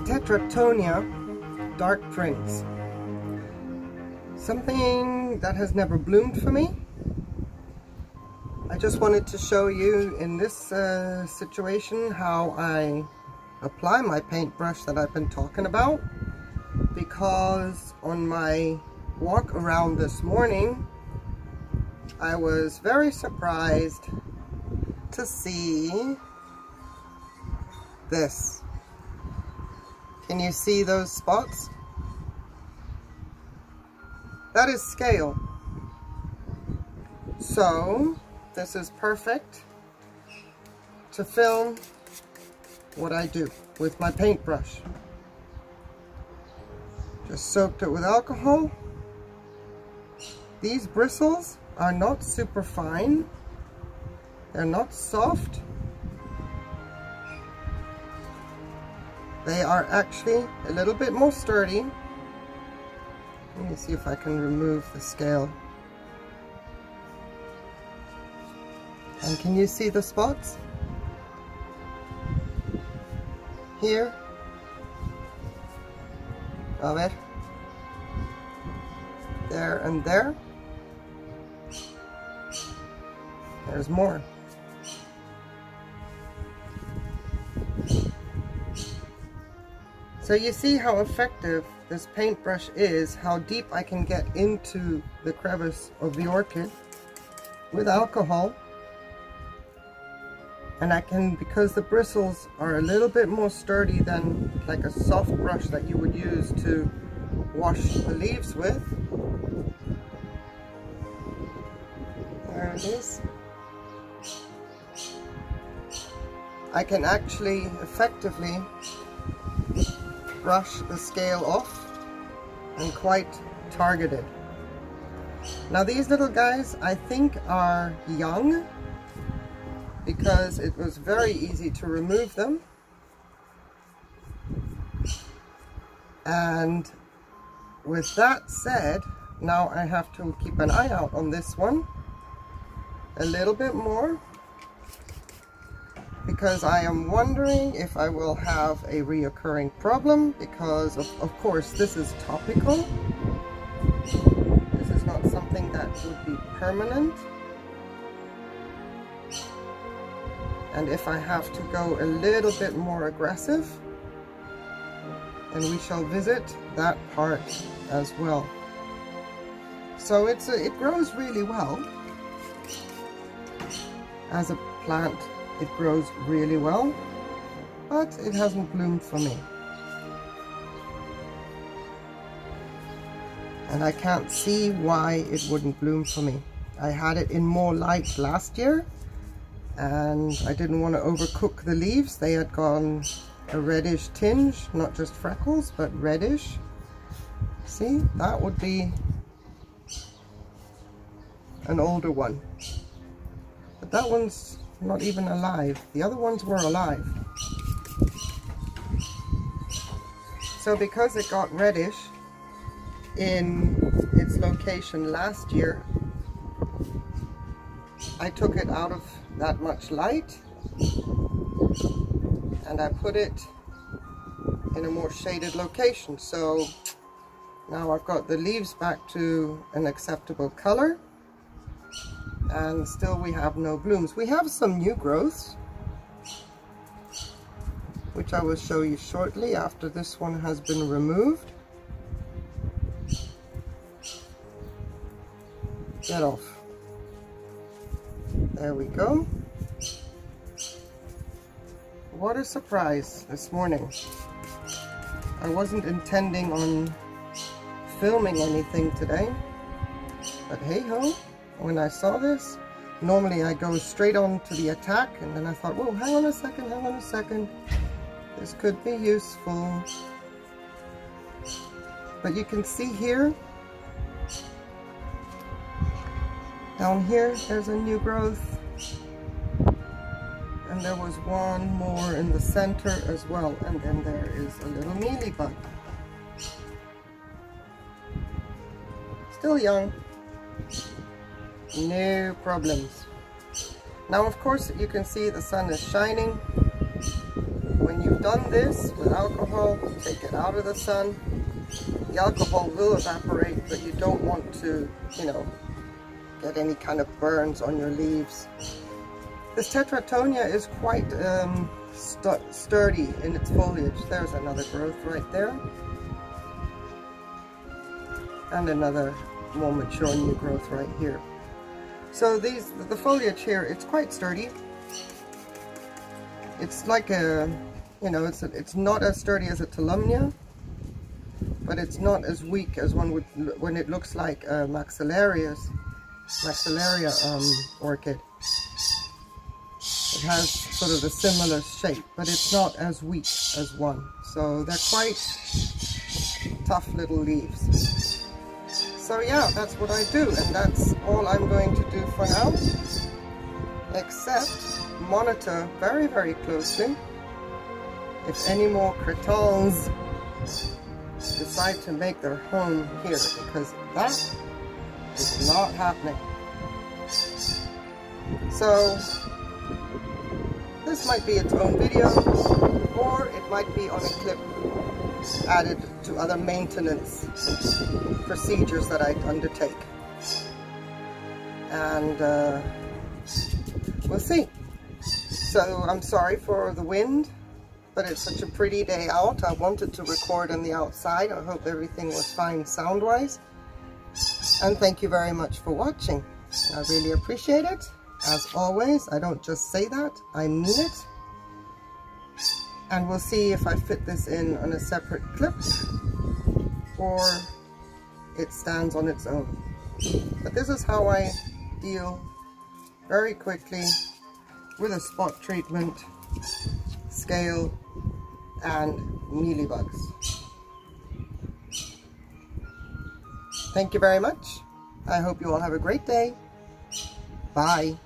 is Tetratonia, dark prints. Something that has never bloomed for me. I just wanted to show you in this situation how I apply my paintbrush that I've been talking about, because on my walk around this morning I was very surprised to see this. Can you see those spots? That is scale. So this is perfect to film what I do with my paintbrush. Just soaked it with alcohol. These bristles are not super fine. They're not soft. They are actually a little bit more sturdy. Let me see if I can remove the scale. And can you see the spots? Here. A ver. There and there. There's more. So you see how effective this paintbrush is, how deep I can get into the crevice of the orchid with alcohol. And I can, because the bristles are a little bit more sturdy than like a soft brush that you would use to wash the leaves with. There it is. I can actually effectively brush the scale off and quite targeted. Now these little guys I think are young, because it was very easy to remove them. And with that said, now I have to keep an eye out on this one a little bit more, because I am wondering if I will have a reoccurring problem, because of course this is topical. This is not something that would be permanent. And if I have to go a little bit more aggressive, and we shall visit that part as well. So it grows really well. As a plant, it grows really well, but it hasn't bloomed for me. And I can't see why it wouldn't bloom for me. I had it in more light last year, and I didn't want to overcook the leaves. They had gone a reddish tinge, not just freckles, but reddish. See, that would be an older one. But that one's not even alive. The other ones were alive. So because it got reddish in its location last year, I took it out of that much light and I put it in a more shaded location. So now I've got the leaves back to an acceptable color, and still we have no blooms. We have some new growths, which I will show you shortly after this one has been removed. Get off. There we go. What a surprise this morning. I wasn't intending on filming anything today, but hey ho, when I saw this, normally I go straight on to the attack, and then I thought, whoa, hang on a second, hang on a second. This could be useful. But you can see here, down here, there's a new growth, and there was one more in the center as well, and then there is a little mealybug. Still young, no problems. Now, of course, you can see the sun is shining. When you've done this with alcohol, take it out of the sun. The alcohol will evaporate, but you don't want to, you know, get any kind of burns on your leaves. This Tetratonia is quite sturdy in its foliage. There's another growth right there. And another more mature new growth right here. So the foliage here, it's quite sturdy. It's like a, you know, it's not as sturdy as a Tolumnia, but it's not as weak as one would when it looks like a Maxillaria orchid. It has sort of a similar shape, but it's not as weak as one. So they're quite tough little leaves. So yeah, that's what I do, and that's all I'm going to do for now, except monitor very, very closely if any more cretins decide to make their home here, because that is not happening. So this might be its own video, or it might be on a clip added to other maintenance procedures that I undertake, and we'll see. So I'm sorry for the wind, but it's such a pretty day out. I wanted to record on the outside. I hope everything was fine sound wise, and thank you very much for watching. I really appreciate it, as always. I don't just say that, I mean it. And we'll see if I fit this in on a separate clip or it stands on its own. But this is how I deal very quickly with a spot treatment, scale, and mealybugs. Thank you very much. I hope you all have a great day. Bye.